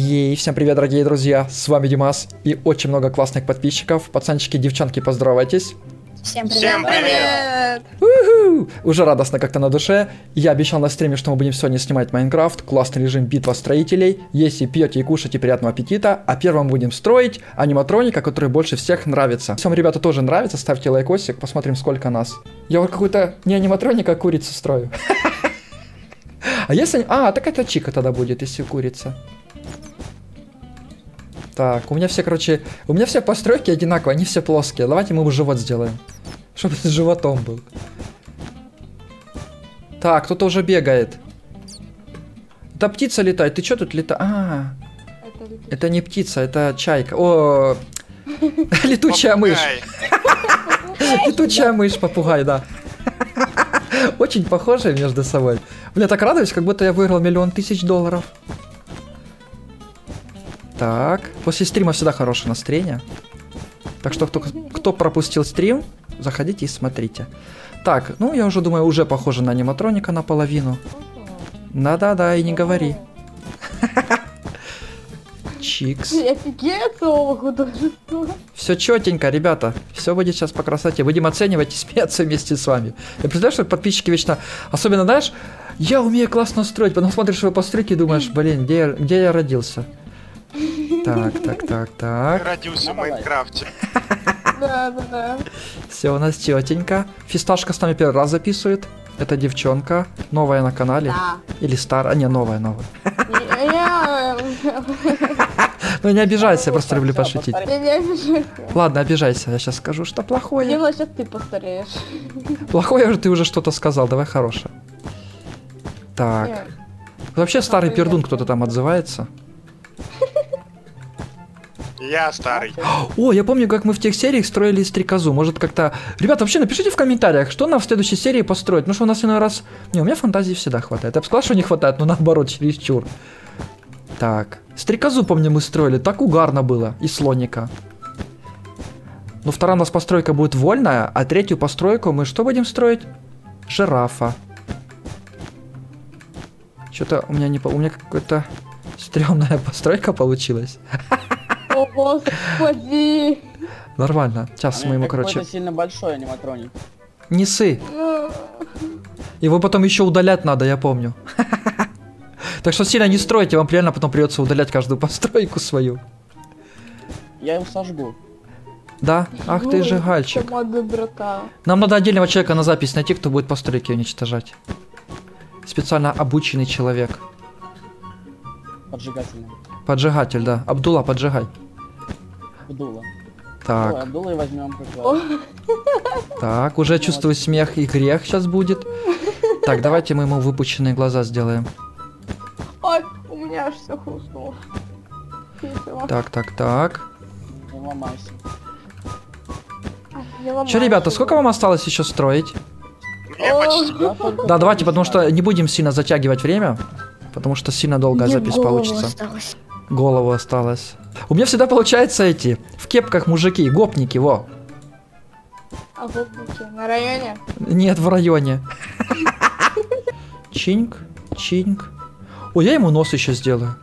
Ей, всем привет, дорогие друзья, с вами Димас и очень много классных подписчиков. Пацанчики, девчонки, поздоровайтесь. Всем привет. Всем привет. Уже радостно как-то на душе. Я обещал на стриме, что мы будем сегодня снимать Майнкрафт. Классный режим, битва строителей. Если пьете и кушаете, приятного аппетита. А первым будем строить аниматроника, который больше всех нравится. Всем, ребята, тоже нравится, ставьте лайкосик, посмотрим, сколько нас. Я вот какую-то не аниматроника, а курицу строю. А если... А, так это Чика тогда будет, если курица. Так, у меня все, короче, у меня все постройки одинаковые, они все плоские. Давайте мы живот сделаем, чтобы с животом был. Так, кто-то уже бегает. Да птица летает, ты что тут летаешь? А, это не птица, это чайка. О, летучая мышь. Летучая мышь, попугай, да. Очень похожие между собой. Бля, так радуюсь, как будто я выиграл $1 000 000. Так, после стрима всегда хорошее настроение. Так что, кто пропустил стрим, заходите и смотрите. Так, ну я уже думаю, уже похоже на аниматроника наполовину. Да-да-да, и не говори. Чикс. Все четенько, ребята. Все будет сейчас по красоте. Будем оценивать и смеяться вместе с вами. Я представляю, что подписчики вечно... Особенно, знаешь, я умею классно строить. Потом смотришь его постройки и думаешь, блин, где я родился? Так. Родился в Майнкрафте. Да. Все, у нас тетенька. Фисташка с нами первый раз записывает. Это девчонка. Новая на канале. Или старая. Не, новая. Ну не обижайся, я просто люблю пошутить. Ладно, обижайся, я сейчас скажу, что плохое. Дима, сейчас ты постареешь. Плохое же ты уже что-то сказал, давай хорошее. Так. Вообще старый пердун кто-то там отзывается. Я старый. О, я помню, как мы в тех сериях строили стрекозу. Может как-то... Ребята, вообще напишите в комментариях, что нам в следующей серии построить. Ну что у нас иной раз... Не, у меня фантазии всегда хватает. Я бы сказал, что не хватает, но наоборот, чересчур. Так. Стрекозу, помню, мы строили. Так угарно было. И слоника. Ну, вторая у нас постройка будет вольная, а третью постройку мы что будем строить? Жирафа. Что-то у меня не... У меня какая-то стрёмная постройка получилась. О, господи. Нормально. Сейчас мы ему, короче... сильно большой аниматроник. Не ссы. Его потом еще удалять надо, я помню. Так что сильно не стройте, вам реально потом придется удалять каждую постройку свою. Я его сожгу. Да? Ах ты же гальчик. Нам надо отдельного человека на запись найти, кто будет постройки уничтожать. Специально обученный человек. Поджигательный. Поджигатель, да. Абдулла, поджигай. Абдулла. Так. Давай, Абдулла и возьмем. Так, уже чувствую смех и грех сейчас будет. Так, давайте мы ему выпученные глаза сделаем. Ой, у меня аж все хрустнуло. Так. Не ломайся. Че, ребята, сколько вам осталось еще строить? Мне почти. Да, давайте, потому что не будем сильно затягивать время. Потому что сильно долгая запись получится. Голову осталось. У меня всегда получается эти, в кепках мужики, гопники, во. А гопники на районе? Нет, в районе. Чинг, чинг. Ой, я ему нос еще сделаю.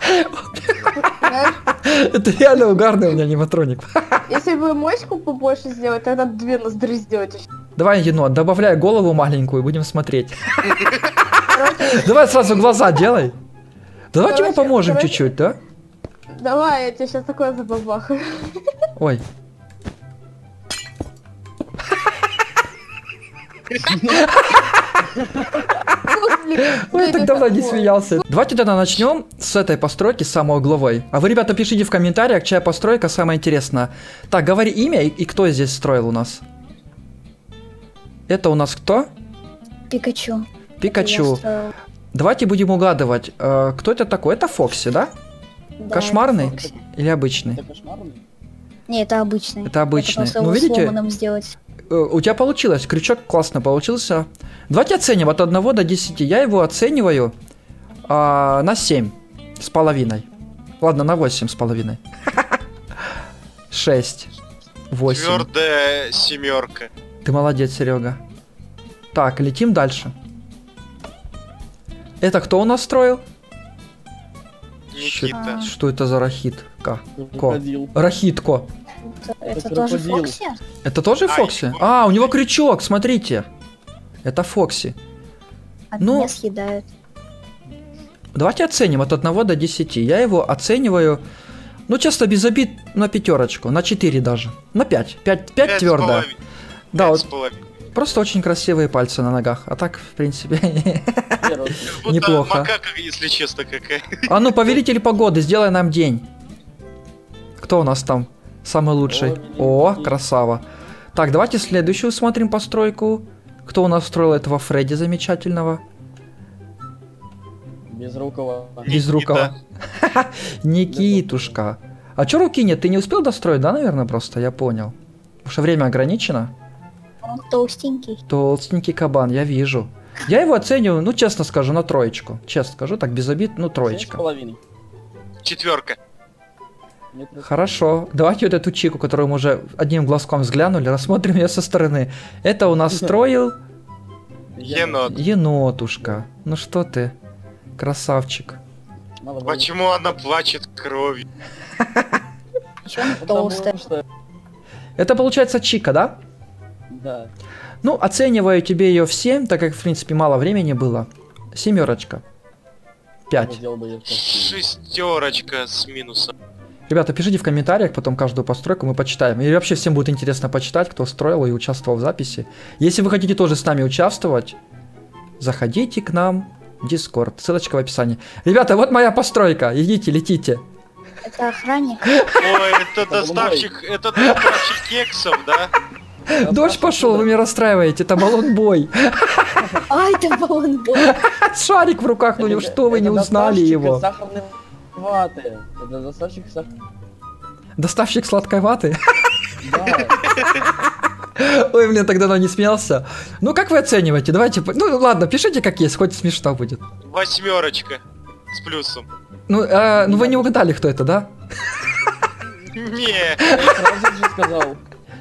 Это реально угарный у меня аниматроник. Если бы моську побольше сделать, тогда две ноздри сделать. Давай, енот, добавляй голову маленькую, будем смотреть. Давай сразу глаза делай. Давайте мы поможем чуть-чуть, да? Давай, я тебе сейчас такое забабахаю. Ой. Ой, так давно не смеялся. Давайте тогда начнем с этой постройки, с самой угловой. А вы, ребята, пишите в комментариях, чья постройка самая интересная. Так, говори имя и кто здесь строил у нас. Это у нас кто? Пикачу. Пикачу. Давайте будем угадывать, кто это такой? Это Фокси, да? Да, кошмарный Фокси. Или обычный? Это кошмарный? Не, это обычный. Это обычный. Это ну, видите, у тебя получилось. Крючок классно получился. Давайте оценим от 1 до 10. Я его оцениваю на 7,5. Ладно, на 8,5. 6. 8. Твердая семерка. Ты молодец, Серега. Так, летим дальше. Это кто у нас строил? Никита. Что это за рахитка? Рахитко. Это тоже Фокси? Это тоже Фокси? А, у него крючок, смотрите. Это Фокси. Ну, съедают. Давайте оценим от 1 до 10. Я его оцениваю, ну, честно, без обид, на пятерочку, на 4 даже. На 5. 5 твердо. Да, вот. Просто очень красивые пальцы на ногах. А так, в принципе, неплохо. Макака, если честно, какая. А ну, повелитель погоды, сделай нам день. Кто у нас там самый лучший? О, красава. Так, давайте следующую смотрим постройку. Кто у нас строил этого Фредди замечательного? Безрукова. Безрукова. Никитушка. А чё руки нет? Ты не успел достроить, да, наверное, просто? Я понял. Потому что время ограничено. Он толстенький. Толстенький кабан, я вижу. Я его оцениваю, ну, честно скажу, на 3. Честно скажу, так, без обид, ну, 3. 4. Хорошо. Давайте вот эту Чику, которую мы уже одним глазком взглянули, рассмотрим ее со стороны. Это у нас строил... Енот. Енотушка. Ну что ты, красавчик. Почему она плачет кровью? Это получается Чика, да? Да. Ну, оцениваю тебе ее в 7, так как, в принципе, мало времени было. 7. 5. 6 с минусом. Ребята, пишите в комментариях потом каждую постройку, мы почитаем. И вообще всем будет интересно почитать, кто строил и участвовал в записи. Если вы хотите тоже с нами участвовать, заходите к нам в Discord. Ссылочка в описании. Ребята, вот моя постройка. Идите, летите. Это охранник. Ой, это доставщик кексов, да? Дождь пошел, вы меня расстраиваете, это баллонбой. А, это баллонбой. Шарик в руках, ну это, что вы не узнали его? Сахарной ваты. Это доставщик сахарной ваты. Доставщик сладкой ваты? Да. Ой, блин, тогда он не смеялся. Ну, как вы оцениваете? Давайте, ну ладно, пишите как есть, хоть смешно будет. 8 с плюсом. Ну, ну вы не угадали, кто это, да? Не. Я сразу же сказал.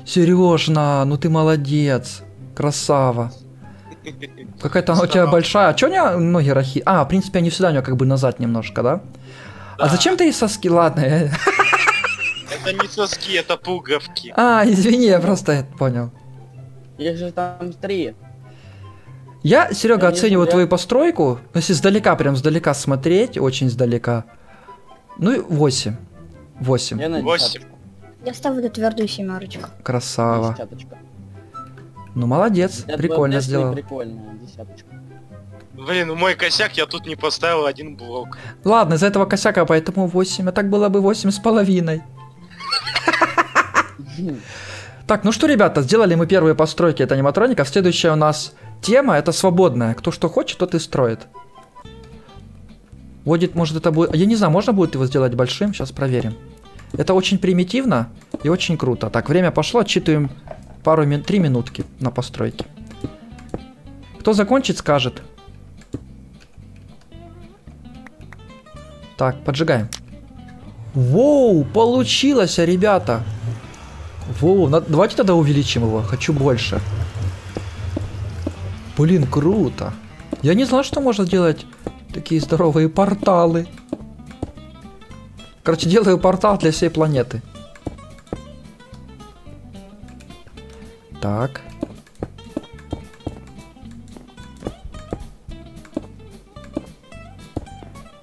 Сережна, ну ты молодец. Красава. Какая-то она у тебя большая. А чё у нее ноги рахи? А, в принципе, они всегда у нее как бы назад немножко, да? Да. А зачем ты ей соски? Ладно. Это не соски, это пуговки. А, извини, я просто это понял. Их же там 3. Я, Серега, оцениваю твою постройку. Если сдалека, прям сдалека смотреть, очень сдалека. Ну, 8. Я ставлю твердую 7. Красава. 10. Ну молодец, это прикольно сделал. Прикольно, 10. Блин, мой косяк, я тут не поставил 1 блок. Ладно, из-за этого косяка, поэтому 8. А так было бы 8,5. Так, ну что, ребята, сделали мы первые постройки от аниматроников. Следующая у нас тема, это свободная. Кто что хочет, тот и строит. Водит, может это будет... Я не знаю, можно будет его сделать большим? Сейчас проверим. Это очень примитивно и очень круто. Так, время пошло, отчитываем 3 минутки на постройке. Кто закончит, скажет. Так, поджигаем. Воу, получилось, ребята. Воу, давайте тогда увеличим его, хочу больше. Блин, круто. Я не знал, что можно делать такие здоровые порталы. Короче, делаю портал для всей планеты. Так.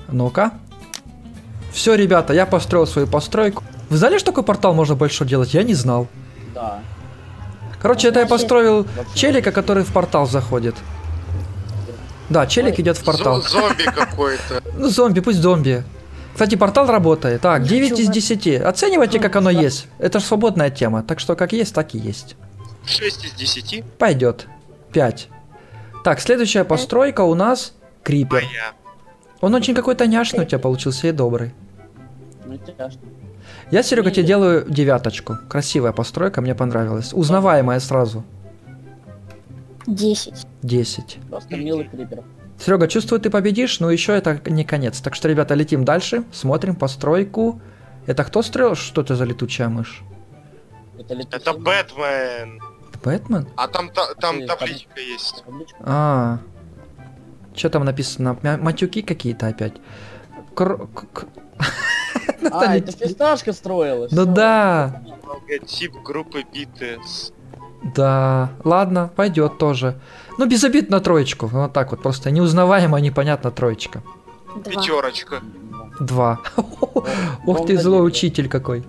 Ну-ка. Все, ребята, я построил свою постройку. Вы знали, что такой портал можно большой делать? Я не знал. Да. Короче, это я построил челика, который в портал заходит. Да, челик идет в портал. Зомби какой-то. Ну, зомби, пусть зомби. Кстати, портал работает. Так, 9 из 10. Оценивайте, как оно есть. Это же свободная тема. Так что, как есть, так и есть. 6 из 10. Пойдет. 5. Так, следующая постройка у нас Крипер. Он очень какой-то няшный у тебя получился и добрый. Я, Серега, тебе делаю 9. Красивая постройка, мне понравилась. Узнаваемая сразу. 10. Просто милый Крипер. Серега, чувствую, ты победишь, но еще это не конец. Так что, ребята, летим дальше, смотрим постройку. Это кто строил? Что это за летучая мышь? Это Бэтмен. Бэтмен? А там табличка есть. А. Что там написано? Матюки какие-то опять. А, это фисташка строилась. Ну да. Логотип группы BTS. Да, ладно, пойдет тоже. Ну без обид на троечку, вот так вот, просто неузнаваемо, непонятно троечка. Пятерочка. Два. Ох ты злой учитель какой.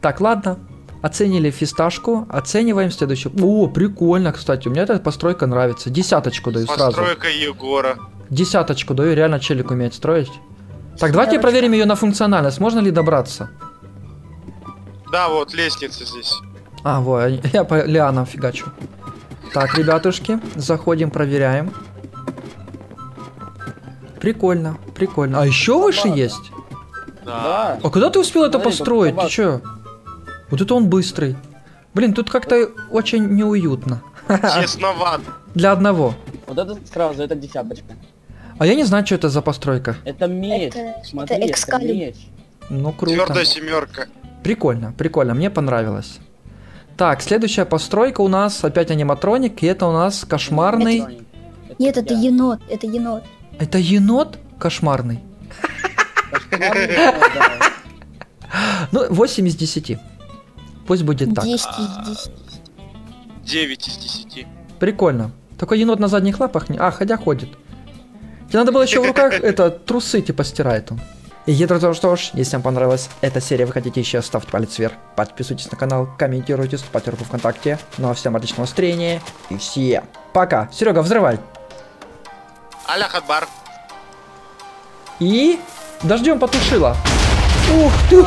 Так, ладно. Оценили фисташку, оцениваем следующую. О, прикольно, кстати, у меня эта постройка нравится. Десяточку даю сразу. Постройка Егора. Десяточку даю, реально челик умеет строить. Так, давайте проверим ее на функциональность. Можно ли добраться? Да, вот лестница здесь. А, вот, я по лианам фигачу. Так, ребятушки, заходим, проверяем. Прикольно, прикольно. А еще выше есть? Да. А куда ты успел это построить? Ты че? Вот это он быстрый. Блин, тут как-то очень неуютно. Честновато. Для одного. Вот это сразу, это десяточка. А я не знаю, что это за постройка. Это меч. Смотри, это меч. Ну круто. Твердая семерка. Прикольно, прикольно, мне понравилось. Так, следующая постройка у нас опять аниматроник, и это у нас кошмарный... Нет, это енот, это енот. Это енот кошмарный? Ну, 8 из 10. Пусть будет так. 10 из 10. 9 из 10. Прикольно. Такой енот на задних лапах, не... а, ходя ходит. Тебе надо было еще в руках, это, трусы типа стирает он. И друзья, что ж, если вам понравилась эта серия, вы хотите еще, ставьте палец вверх, подписывайтесь на канал, комментируйте, ставьте руку ВКонтакте. Ну а всем отличного настроения и все. Пока. Серега, взрывай. Аллах акбар. И дождем потушила. Ух ты!